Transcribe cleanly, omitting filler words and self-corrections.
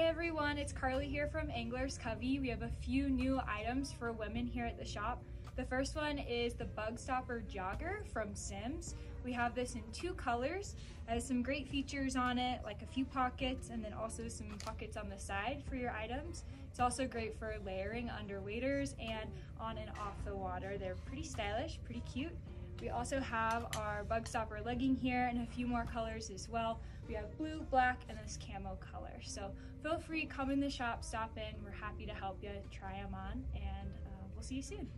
Hey everyone, it's Carly here from Angler's Covey. We have a few new items for women here at the shop. The first one is the Bugstopper Jogger from Simms. We have this in two colors. It has some great features on it, like a few pockets and then also some pockets on the side for your items. It's also great for layering under waders and on and off the water. They're pretty stylish, pretty cute. We also have our BugStopper legging here and a few more colors as well. We have blue, black, and this camo color. So feel free, come in the shop, stop in. We're happy to help you try them on, and we'll see you soon.